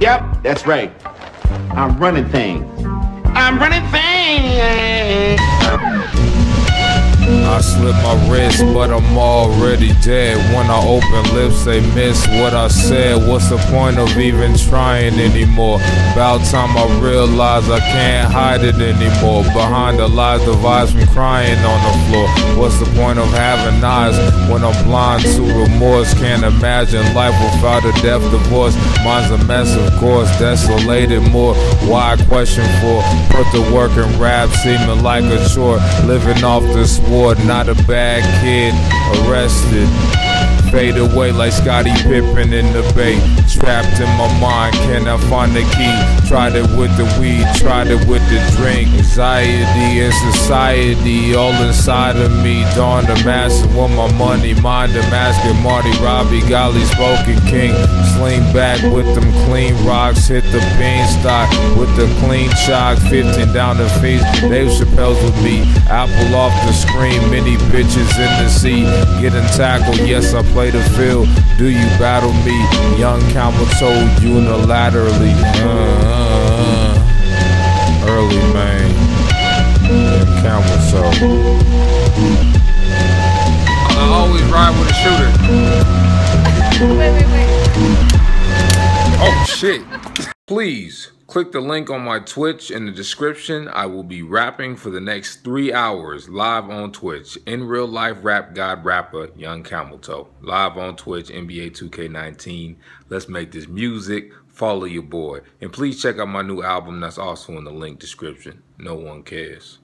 Yep, that's right. I'm running things. I'm running things. I slip my wrist, but I'm already dead. When I open lips, they miss what I said. What's the point of even trying anymore? About time I realize I can't hide it anymore. Behind the lies divides me crying on the floor. What's the point of having eyes when I'm blind to remorse? Can't imagine life without a death divorce. Mine's a mess, of course, desolated more. Why I question for? Put the work in rap, seeming like a chore. Living off this war, not a bad kid, arrested. Fade away like Scotty Pippen in the bay. Trapped in my mind, can I find the key? Tried it with the weed, tried it with the drink. Anxiety and society all inside of me. Darn the master with my money, mind the master. Marty Robbie, golly spoken king. Sling back with them clean rocks. Hit the beanstalk with the clean shock. 15 down the face, Dave Chappelle's with me. Apple off the screen, many bitches in the sea. Getting tackled, yes I play the field. Do you battle me? Young Calmer told unilaterally. Early man. Young Calmer told. I always ride with a shooter. Wait. Oh shit. Please click the link on my Twitch in the description. I will be rapping for the next 3 hours live on Twitch. In real life, rap god rapper, Young Camel Toe. Live on Twitch, NBA 2K19. Let's make this music. Follow your boy. And please check out my new album that's also in the link description. No one cares.